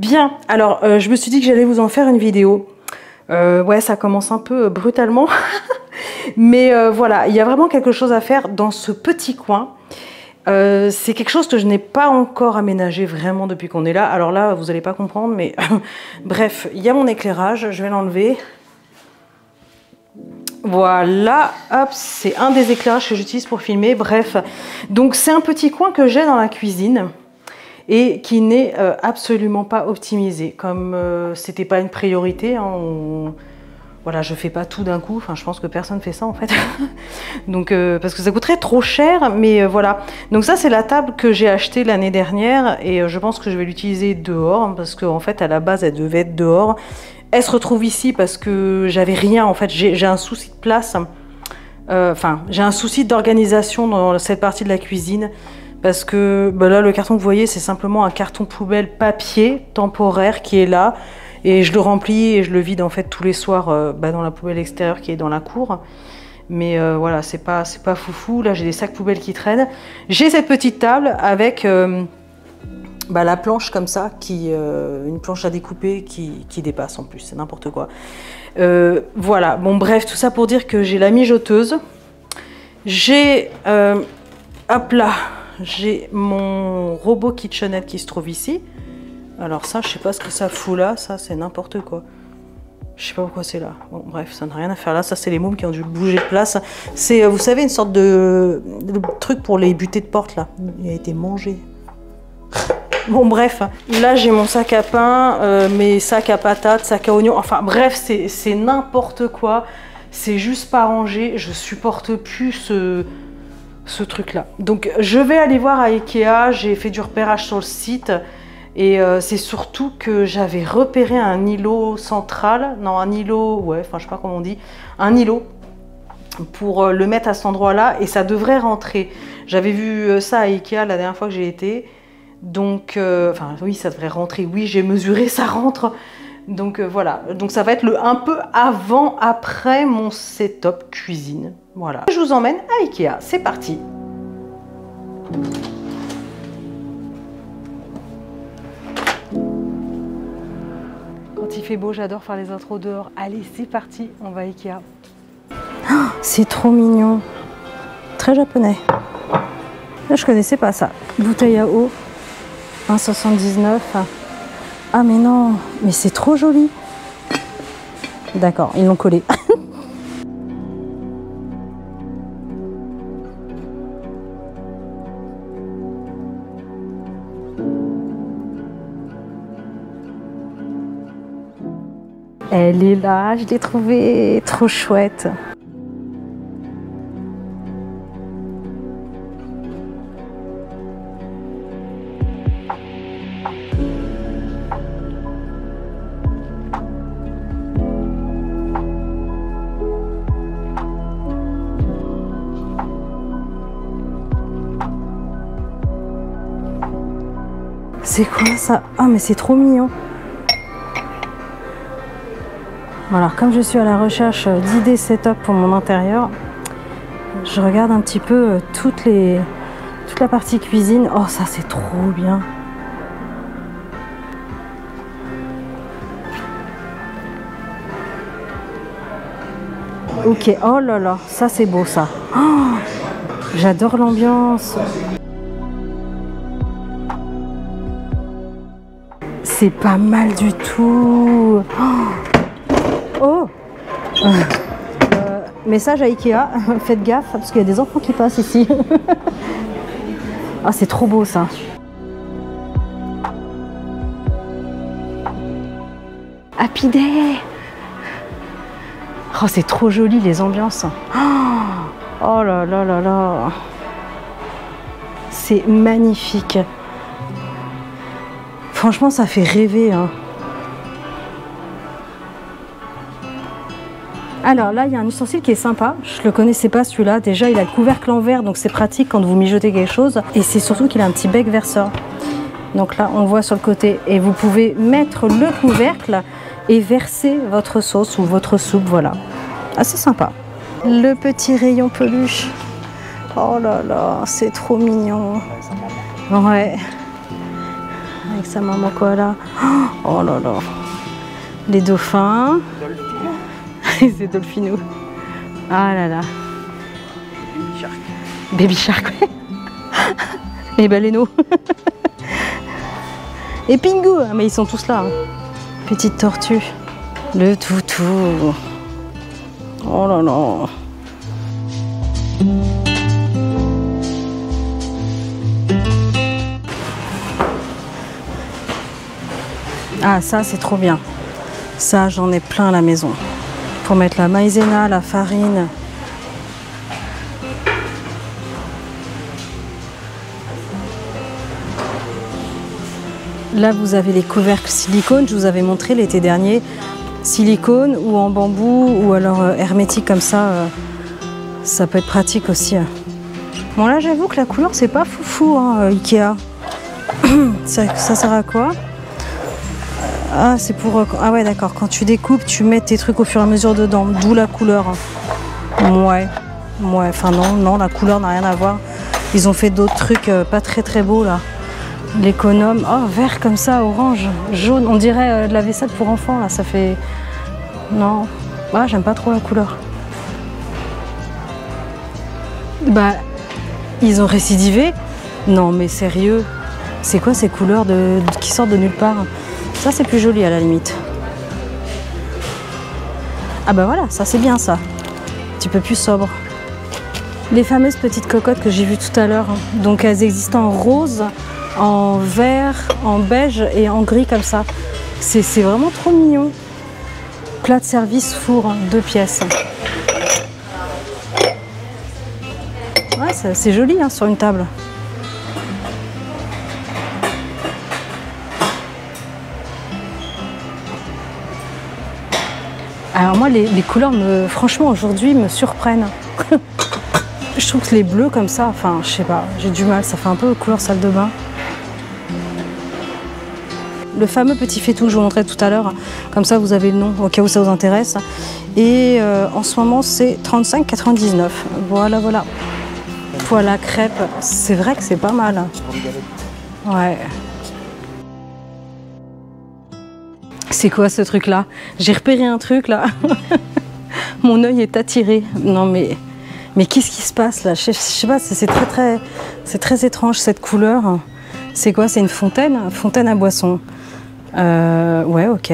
Bien, alors je me suis dit que j'allais vous en faire une vidéo. Ouais, ça commence un peu brutalement. Mais voilà, il y a vraiment quelque chose à faire dans ce petit coin. C'est quelque chose que je n'ai pas encore aménagé vraiment depuis qu'on est là. Alors là, vous n'allez pas comprendre, mais bref, il y a mon éclairage, je vais l'enlever. Voilà, hop, c'est un des éclairages que j'utilise pour filmer, bref. Donc c'est un petit coin que j'ai dans la cuisine et qui n'est absolument pas optimisé. Comme c'était pas une priorité, hein, voilà, je fais pas tout d'un coup, enfin je pense que personne fait ça en fait. Donc parce que ça coûterait trop cher, mais voilà. Donc ça c'est la table que j'ai achetée l'année dernière et je pense que je vais l'utiliser dehors parce qu'en fait à la base elle devait être dehors. Elle se retrouve ici parce que j'avais rien en fait, j'ai un souci de place, enfin j'ai un souci d'organisation dans cette partie de la cuisine parce que ben là le carton que vous voyez c'est simplement un carton poubelle papier temporaire qui est là et je le remplis et je le vide en fait tous les soirs ben, dans la poubelle extérieure qui est dans la cour. Mais voilà, c'est pas foufou, là j'ai des sacs poubelles qui traînent. J'ai cette petite table avec... Bah, la planche comme ça, une planche à découper qui dépasse en plus, c'est n'importe quoi. Voilà, bon bref, tout ça pour dire que j'ai la mijoteuse. J'ai, hop là, j'ai mon robot KitchenAid qui se trouve ici. Alors ça, je sais pas ce que ça fout là, ça c'est n'importe quoi. Je sais pas pourquoi c'est là. Bon bref, ça n'a rien à faire là, ça c'est les mômes qui ont dû bouger de place. C'est, vous savez, une sorte de truc pour les butées de porte là. Il a été mangé. Bon bref, là j'ai mon sac à pain, mes sacs à patates, sacs à oignons, enfin bref c'est n'importe quoi, c'est juste pas rangé, je supporte plus ce truc là. Donc je vais aller voir à Ikea, j'ai fait du repérage sur le site et c'est surtout que j'avais repéré un îlot central, non un îlot, ouais enfin je sais pas comment on dit, un îlot pour le mettre à cet endroit là et ça devrait rentrer. J'avais vu ça à Ikea la dernière fois que j'ai été. Donc, enfin oui, ça devrait rentrer, oui, j'ai mesuré, ça rentre. Donc voilà, donc ça va être un peu avant, après mon setup cuisine, voilà. Je vous emmène à Ikea, c'est parti. Quand il fait beau, j'adore faire les intros dehors. Allez, c'est parti, on va à Ikea. Oh, c'est trop mignon, très japonais. Là, je connaissais pas ça, bouteille à eau. 1,79. Ah mais non, mais c'est trop joli. D'accord, ils l'ont collé. Elle est là, je l'ai trouvée trop chouette. C'est quoi ça? Ah mais c'est trop mignon. Alors comme je suis à la recherche d'idées setup pour mon intérieur, je regarde un petit peu toute la partie cuisine. Oh ça c'est trop bien. Ok, oh là là, ça c'est beau ça. Oh, j'adore l'ambiance. C'est pas mal du tout. Oh, message à Ikea, faites gaffe parce qu'il y a des enfants qui passent ici. Ah, c'est trop beau ça. Happy Day. Oh, c'est trop joli les ambiances. Oh là là là là. C'est magnifique. Franchement, ça fait rêver. Hein. Alors là, il y a un ustensile qui est sympa. Je ne le connaissais pas celui-là. Déjà, il a le couvercle en verre, donc c'est pratique quand vous mijotez quelque chose. Et c'est surtout qu'il a un petit bec verseur. Donc là, on voit sur le côté. Et vous pouvez mettre le couvercle et verser votre sauce ou votre soupe. Voilà. Assez sympa. Le petit rayon peluche. Oh là là, c'est trop mignon. Ouais. avec sa maman koala. Oh là là. Les dauphins. Les dolphinots. Ah là là. Baby shark. Baby shark, ouais. Les baleineaux. Et Pingu. Ah mais ils sont tous là. Petite tortue. Le toutou. Oh là là. Ah ça c'est trop bien. Ça j'en ai plein à la maison. Pour mettre la maïzena, la farine. Là vous avez les couvercles silicone, je vous avais montré l'été dernier. Silicone ou en bambou ou alors hermétique comme ça. Ça peut être pratique aussi. Bon là j'avoue que la couleur c'est pas foufou hein, Ikea. ça sert à quoi? Ah c'est pour... Ah ouais d'accord, quand tu découpes tu mets tes trucs au fur et à mesure dedans, d'où la couleur. Ouais, ouais, enfin non, non, la couleur n'a rien à voir. Ils ont fait d'autres trucs pas très beaux là. L'économe, oh vert comme ça, orange, jaune, on dirait de la vaisselle pour enfants là, ça fait... Non, ah, j'aime pas trop la couleur. Bah, ils ont récidivé. Non mais sérieux, c'est quoi ces couleurs qui sortent de nulle part? Ça c'est plus joli à la limite. Ah bah voilà, ça c'est bien ça. Un petit peu plus sobre. Les fameuses petites cocottes que j'ai vues tout à l'heure. Donc elles existent en rose, en vert, en beige et en gris comme ça. C'est vraiment trop mignon. Plat de service four, 2 pièces. Ouais, c'est joli hein, sur une table. Alors moi, les couleurs, franchement, aujourd'hui, me surprennent. Je trouve que les bleus comme ça, enfin, je sais pas, j'ai du mal. Ça fait un peu couleur salle de bain. Le fameux petit faitout que je vous montrais tout à l'heure, comme ça, vous avez le nom, au cas où ça vous intéresse. Et en ce moment, c'est 35,99 €. Voilà, voilà. Poêle à crêpes, c'est vrai que c'est pas mal. Ouais. C'est quoi ce truc là? J'ai repéré un truc là. Mon œil est attiré. Non mais qu'est-ce qui se passe là? Je sais pas, c'est très étrange cette couleur. C'est quoi? C'est une fontaine? Fontaine à boissons. Ouais, ok.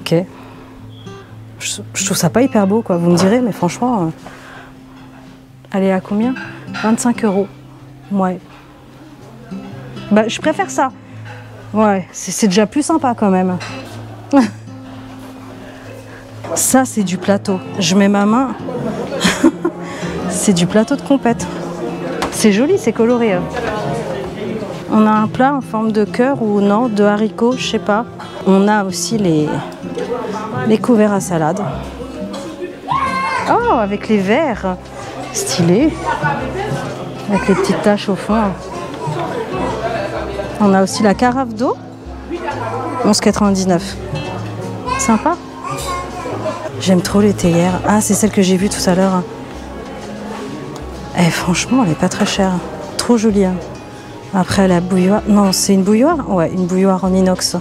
Ok. Je trouve ça pas hyper beau quoi, vous me direz, mais franchement... Elle est à combien? 25 €. Ouais. Bah je préfère ça. Ouais, c'est déjà plus sympa quand même. Ça, c'est du plateau. Je mets ma main. C'est du plateau de compète. C'est joli, c'est coloré. On a un plat en forme de cœur ou non, de haricots, je sais pas. On a aussi les couverts à salade. Oh, avec les verres. Stylé. Avec les petites taches au fond. On a aussi la carafe d'eau, 11,99 €. Sympa. J'aime trop les théières. Ah, c'est celle que j'ai vue tout à l'heure. Eh, franchement, elle est pas très chère. Trop jolie. Hein. Après, la bouilloire... Non, c'est une bouilloire? Ouais, une bouilloire en inox.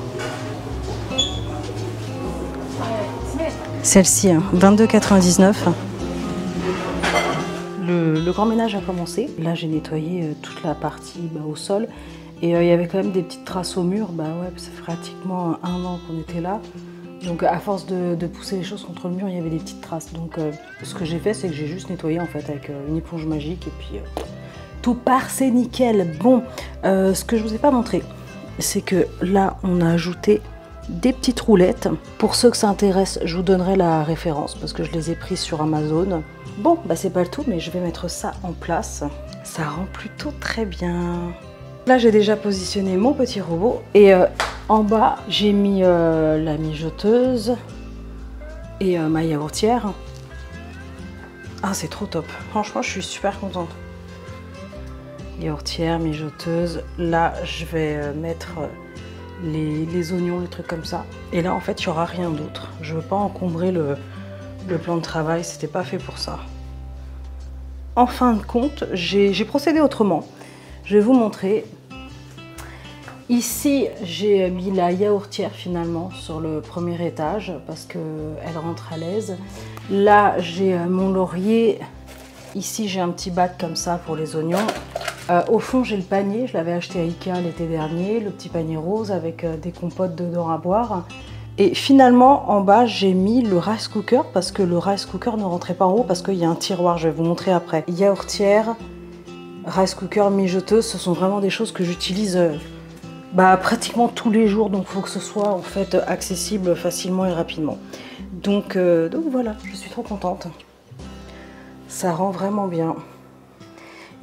Celle-ci, hein, 22,99 €. Le grand ménage a commencé. Là, j'ai nettoyé toute la partie au sol. Et il y avait quand même des petites traces au mur, bah ouais, ça fait pratiquement un an qu'on était là. Donc à force de pousser les choses contre le mur, il y avait des petites traces. Donc ce que j'ai fait, c'est que j'ai juste nettoyé en fait avec une éponge magique et puis tout part, c'est nickel. Bon, ce que je vous ai pas montré, c'est que là on a ajouté des petites roulettes. Pour ceux que ça intéresse, je vous donnerai la référence parce que je les ai prises sur Amazon. Bon, bah c'est pas le tout, mais je vais mettre ça en place. Ça rend plutôt très bien. Là, j'ai déjà positionné mon petit robot et en bas, j'ai mis la mijoteuse et ma yaourtière. Ah, c'est trop top. Franchement, je suis super contente. Yaourtière, mijoteuse. Là, je vais mettre les oignons, les trucs comme ça. Et là, en fait, il n'y aura rien d'autre. Je ne veux pas encombrer le plan de travail. C'était pas fait pour ça. En fin de compte, j'ai procédé autrement. Je vais vous montrer. Ici, j'ai mis la yaourtière finalement sur le premier étage parce qu'elle rentre à l'aise. Là, j'ai mon laurier. Ici, j'ai un petit bac comme ça pour les oignons. Au fond, j'ai le panier. Je l'avais acheté à Ikea l'été dernier. Le petit panier rose avec des compotes dedans à boire. Et finalement, en bas, j'ai mis le rice cooker parce que le rice cooker ne rentrait pas en haut parce qu'il y a un tiroir. Je vais vous montrer après. Yaourtière, rice cooker, mijoteuse, ce sont vraiment des choses que j'utilise pratiquement tous les jours, donc il faut que ce soit en fait accessible facilement et rapidement. Donc voilà, je suis trop contente. Ça rend vraiment bien.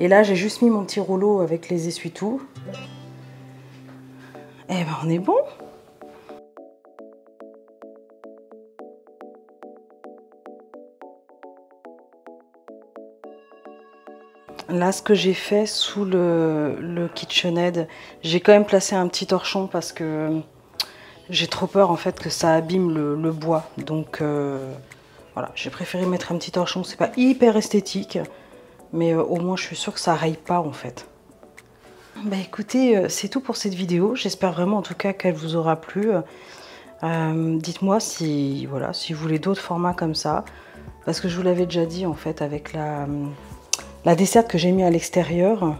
Et là, j'ai juste mis mon petit rouleau avec les essuie-tout. Et ben, on est bon. Là, ce que j'ai fait sous le KitchenAid, j'ai quand même placé un petit torchon parce que j'ai trop peur en fait que ça abîme le bois. Donc voilà, j'ai préféré mettre un petit torchon. C'est pas hyper esthétique, mais au moins je suis sûre que ça raye pas en fait. Bah écoutez, c'est tout pour cette vidéo. J'espère vraiment en tout cas qu'elle vous aura plu. Dites-moi si vous voulez d'autres formats comme ça, parce que je vous l'avais déjà dit en fait avec la desserte que j'ai mis à l'extérieur,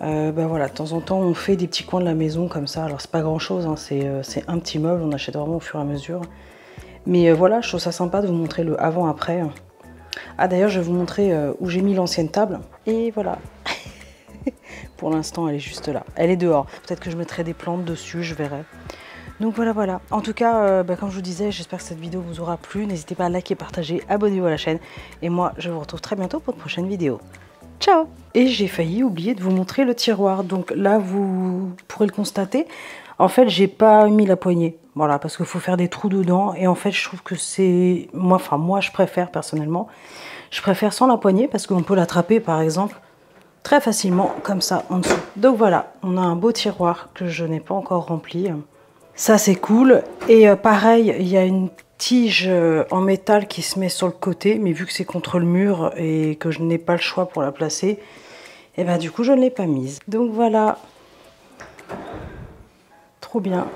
de temps en temps on fait des petits coins de la maison comme ça. Alors c'est pas grand chose, hein, c'est un petit meuble, on achète vraiment au fur et à mesure. Mais voilà, je trouve ça sympa de vous montrer le avant-après. Ah d'ailleurs je vais vous montrer où j'ai mis l'ancienne table. Et voilà, pour l'instant elle est juste là, elle est dehors. Peut-être que je mettrai des plantes dessus, je verrai. Donc voilà. En tout cas, comme je vous disais, j'espère que cette vidéo vous aura plu. N'hésitez pas à liker, partager, abonnez-vous à la chaîne. Et moi, je vous retrouve très bientôt pour une prochaine vidéo. Ciao! Et j'ai failli oublier de vous montrer le tiroir. Donc là, vous pourrez le constater. En fait, j'ai pas mis la poignée. Voilà, parce qu'il faut faire des trous dedans. Et en fait, je trouve que c'est... Moi, je préfère personnellement. Je préfère sans la poignée parce qu'on peut l'attraper, par exemple, très facilement, comme ça, en dessous. Donc voilà, on a un beau tiroir que je n'ai pas encore rempli. Ça c'est cool, et pareil, il y a une tige en métal qui se met sur le côté, mais vu que c'est contre le mur et que je n'ai pas le choix pour la placer, et ben du coup je ne l'ai pas mise. Donc voilà, trop bien.